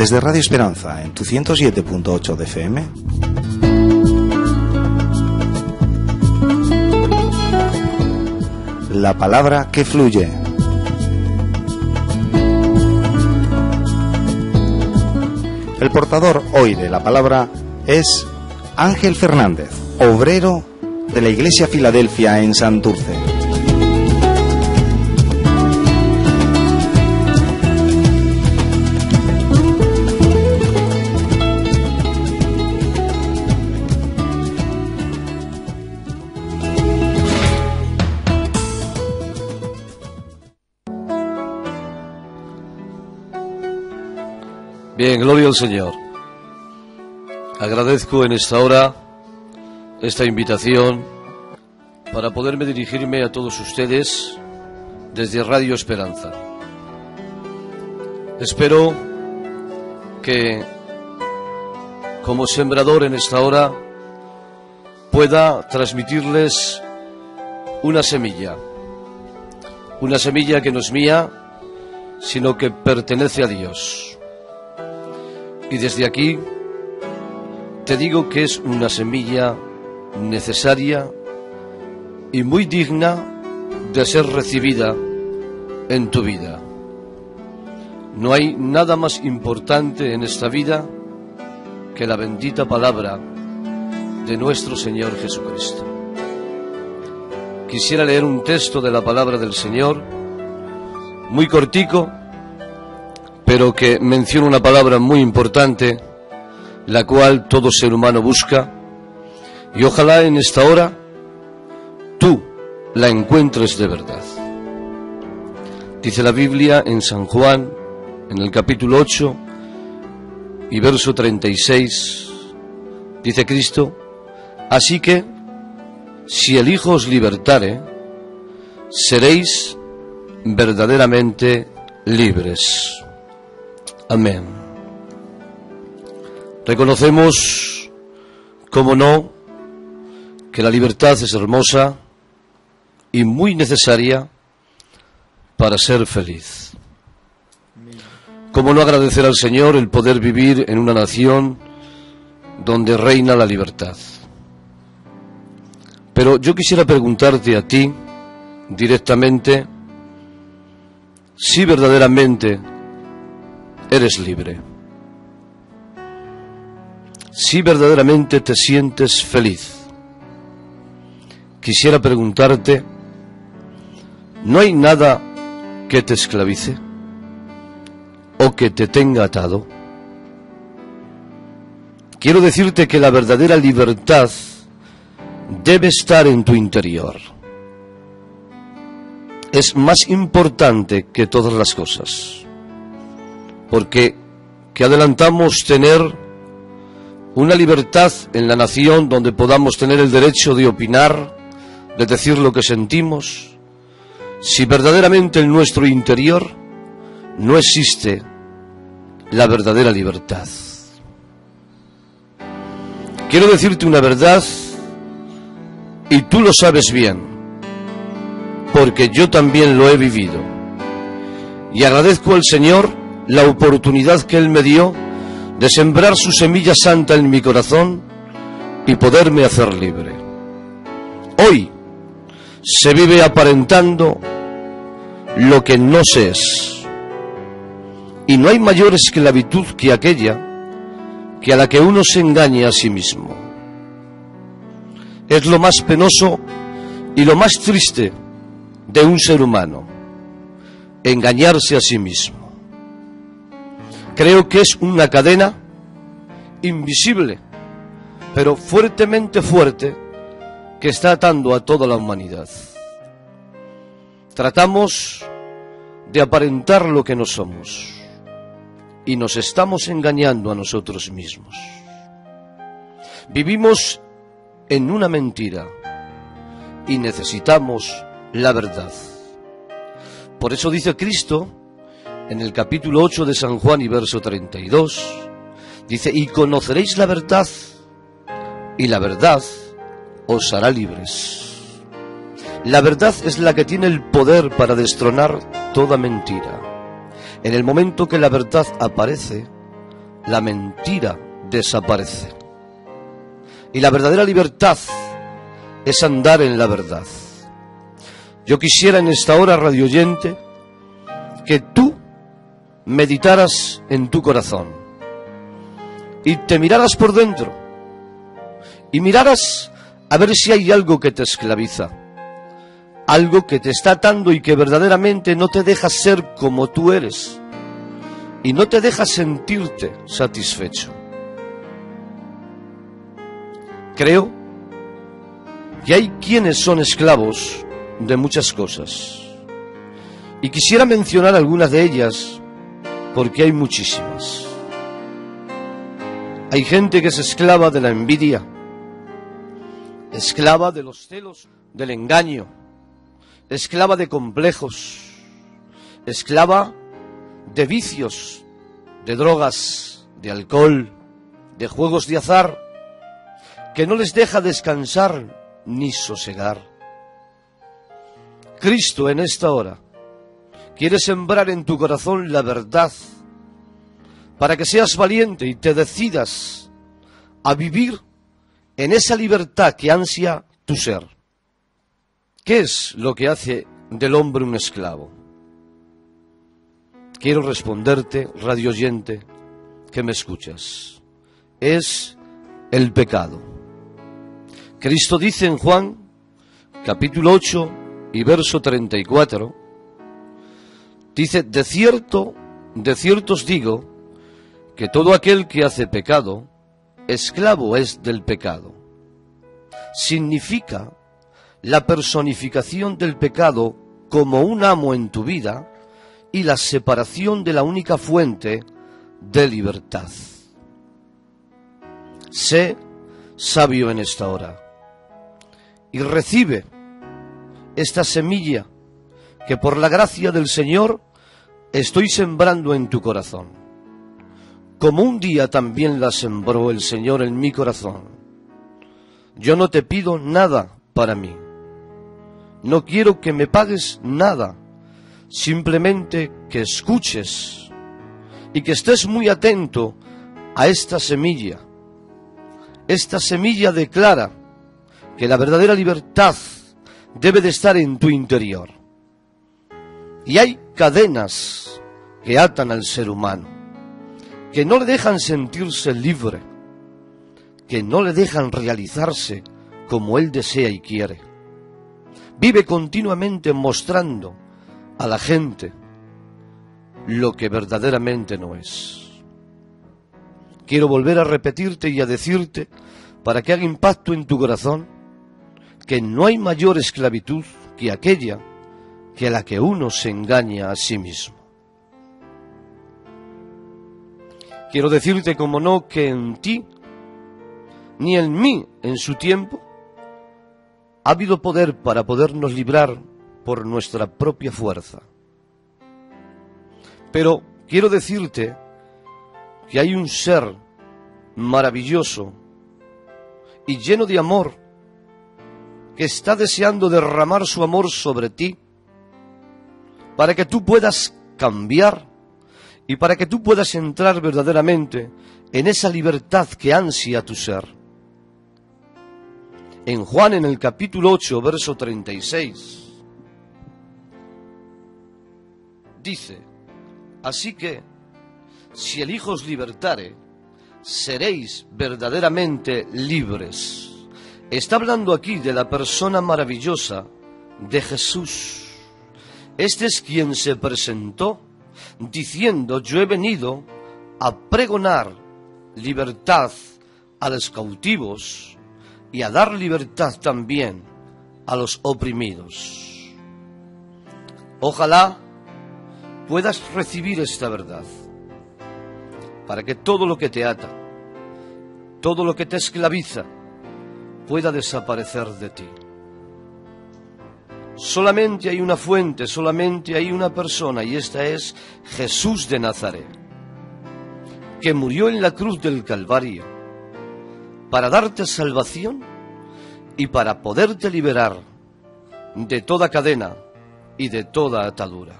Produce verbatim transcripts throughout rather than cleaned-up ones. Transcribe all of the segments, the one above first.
desde Radio Esperanza en tu ciento siete punto ocho de F M. La palabra que fluye. El portador hoy de la palabra es Ángel Fernández, obrero de la Iglesia Filadelfia en Santurce. Bien, gloria al Señor. Agradezco en esta hora esta invitación para poderme dirigirme a todos ustedes desde Radio Esperanza. Espero que como sembrador en esta hora pueda transmitirles una semilla, una semilla que no es mía, sino que pertenece a Dios. Y desde aquí te digo que es una semilla necesaria y muy digna de ser recibida en tu vida. No hay nada más importante en esta vida que la bendita palabra de nuestro Señor Jesucristo. Quisiera leer un texto de la palabra del Señor, muy cortico, pero que menciona una palabra muy importante, la cual todo ser humano busca, y ojalá en esta hora tú la encuentres de verdad. Dice la Biblia en San Juan, en el capítulo ocho y verso treinta y seis, dice Cristo: así que, si el Hijo os libertare, seréis verdaderamente libres. Amén. Reconocemos, como no, que la libertad es hermosa y muy necesaria para ser feliz. Como no agradecer al Señor el poder vivir en una nación donde reina la libertad. Pero yo quisiera preguntarte a ti directamente si verdaderamente eres libre, si verdaderamente te sientes feliz. Quisiera preguntarte, ¿no hay nada que te esclavice o que te tenga atado? Quiero decirte que la verdadera libertad debe estar en tu interior. Es más importante que todas las cosas. Porque que adelantamos tener una libertad en la nación donde podamos tener el derecho de opinar, de decir lo que sentimos, si verdaderamente en nuestro interior no existe la verdadera libertad. Quiero decirte una verdad, y tú lo sabes bien, porque yo también lo he vivido, y agradezco al Señor la oportunidad que Él me dio de sembrar su semilla santa en mi corazón y poderme hacer libre. Hoy se vive aparentando lo que no se es, y no hay mayor esclavitud que aquella que a la que uno se engaña a sí mismo. Es lo más penoso y lo más triste de un ser humano, engañarse a sí mismo. Creo que es una cadena invisible, pero fuertemente fuerte, que está atando a toda la humanidad. Tratamos de aparentar lo que no somos y nos estamos engañando a nosotros mismos. Vivimos en una mentira y necesitamos la verdad. Por eso dice Cristo en el capítulo ocho de San Juan y verso treinta y dos, dice: y conoceréis la verdad, y la verdad os hará libres. La verdad es la que tiene el poder para destronar toda mentira. En el momento que la verdad aparece, la mentira desaparece. Y la verdadera libertad es andar en la verdad. Yo quisiera en esta hora, radio oyente, que tú meditaras en tu corazón y te miraras por dentro y miraras a ver si hay algo que te esclaviza, algo que te está atando y que verdaderamente no te deja ser como tú eres y no te deja sentirte satisfecho. Creo que hay quienes son esclavos de muchas cosas y quisiera mencionar algunas de ellas porque hay muchísimas. Hay gente que es esclava de la envidia, esclava de los celos, del engaño, esclava de complejos, esclava de vicios, de drogas, de alcohol, de juegos de azar, que no les deja descansar ni sosegar. Cristo en esta hora quiere sembrar en tu corazón la verdad para que seas valiente y te decidas a vivir en esa libertad que ansia tu ser. ¿Qué es lo que hace del hombre un esclavo? Quiero responderte, radio oyente, que me escuchas. Es el pecado. Cristo dice en Juan, capítulo ocho y verso treinta y cuatro, dice, de cierto, de cierto os digo, que todo aquel que hace pecado, esclavo es del pecado. Significa la personificación del pecado como un amo en tu vida y la separación de la única fuente de libertad. Sé sabio en esta hora y recibe esta semilla que por la gracia del Señor estoy sembrando en tu corazón, como un día también la sembró el Señor en mi corazón. Yo no te pido nada para mí. No quiero que me pagues nada. Simplemente que escuches y que estés muy atento a esta semilla. Esta semilla declara que la verdadera libertad debe de estar en tu interior. Y hay cadenas que atan al ser humano, que no le dejan sentirse libre, que no le dejan realizarse como él desea y quiere. Vive continuamente mostrando a la gente lo que verdaderamente no es. Quiero volver a repetirte y a decirte, para que haga impacto en tu corazón, que no hay mayor esclavitud que aquella que a la que uno se engaña a sí mismo. Quiero decirte, como no, que en ti, ni en mí, en su tiempo, ha habido poder para podernos librar por nuestra propia fuerza. Pero quiero decirte que hay un ser maravilloso y lleno de amor que está deseando derramar su amor sobre ti para que tú puedas cambiar y para que tú puedas entrar verdaderamente en esa libertad que ansia tu ser. En Juan, en el capítulo ocho, verso treinta y seis, dice, así que, si el Hijo os libertare, seréis verdaderamente libres. Está hablando aquí de la persona maravillosa de Jesús. Este es quien se presentó diciendo, yo he venido a pregonar libertad a los cautivos y a dar libertad también a los oprimidos. Ojalá puedas recibir esta verdad para que todo lo que te ata, todo lo que te esclaviza, pueda desaparecer de ti. Solamente hay una fuente, solamente hay una persona, y esta es Jesús de Nazaret, que murió en la cruz del Calvario para darte salvación y para poderte liberar de toda cadena y de toda atadura.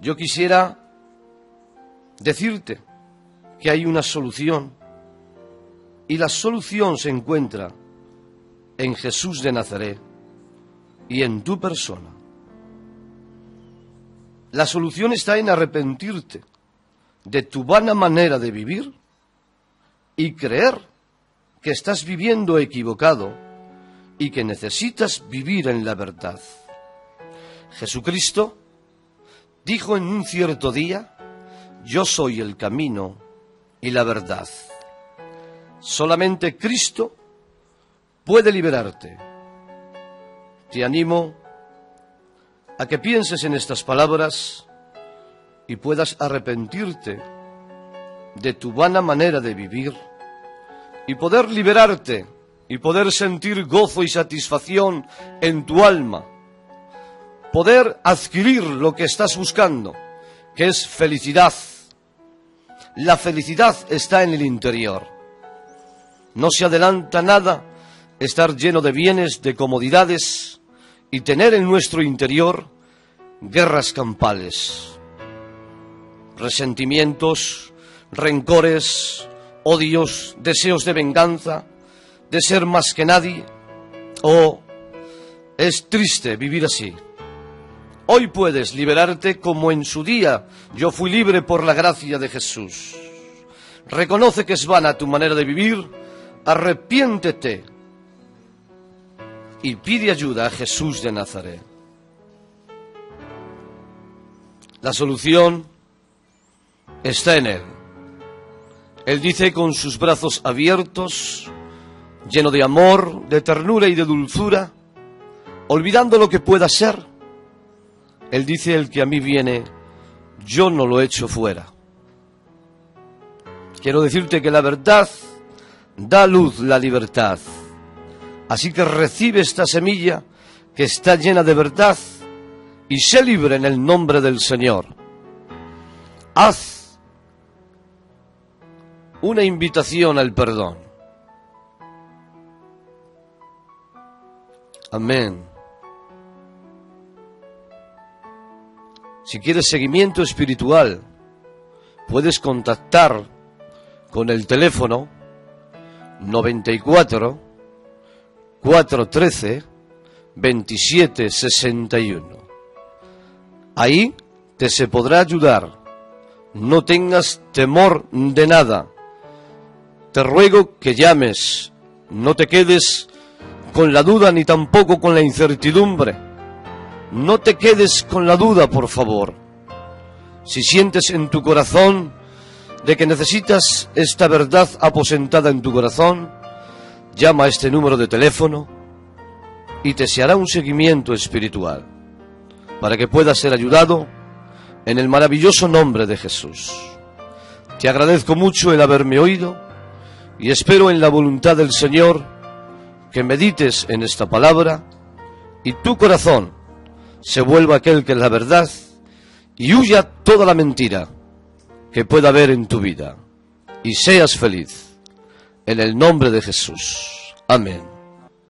Yo quisiera decirte que hay una solución, y la solución se encuentra en Jesús de Nazaret y en tu persona. La solución está en arrepentirte de tu vana manera de vivir y creer que estás viviendo equivocado y que necesitas vivir en la verdad. Jesucristo dijo en un cierto día: yo soy el camino y la verdad. Solamente Cristo puede liberarte. Te animo a que pienses en estas palabras y puedas arrepentirte de tu vana manera de vivir y poder liberarte y poder sentir gozo y satisfacción en tu alma, poder adquirir lo que estás buscando, que es felicidad. La felicidad está en el interior. No se adelanta nada estar lleno de bienes, de comodidades y tener en nuestro interior guerras campales, resentimientos, rencores, odios, deseos de venganza, de ser más que nadie. Oh, es triste vivir así. Hoy puedes liberarte como en su día yo fui libre por la gracia de Jesús. Reconoce que es vana tu manera de vivir, arrepiéntete y pide ayuda a Jesús de Nazaret. La solución está en Él. Él dice con sus brazos abiertos, lleno de amor, de ternura y de dulzura, olvidando lo que pueda ser. Él dice: el que a mí viene, yo no lo echo fuera. Quiero decirte que la verdad da a luz la libertad. Así que recibe esta semilla que está llena de verdad y sé libre en el nombre del Señor. Haz una invitación al perdón. Amén. Si quieres seguimiento espiritual, puedes contactar con el teléfono noventa y cuatro, cuatrocientos trece, veintisiete sesenta y uno. Ahí te se podrá ayudar. No tengas temor de nada. Te ruego que llames. No te quedes con la duda ni tampoco con la incertidumbre. No te quedes con la duda, por favor. Si sientes en tu corazón de que necesitas esta verdad aposentada en tu corazón, llama a este número de teléfono y te se hará un seguimiento espiritual para que puedas ser ayudado en el maravilloso nombre de Jesús. Te agradezco mucho el haberme oído y espero en la voluntad del Señor que medites en esta palabra y tu corazón se vuelva aquel que es la verdad y huya toda la mentira que pueda haber en tu vida. Y seas feliz. En el nombre de Jesús. Amén.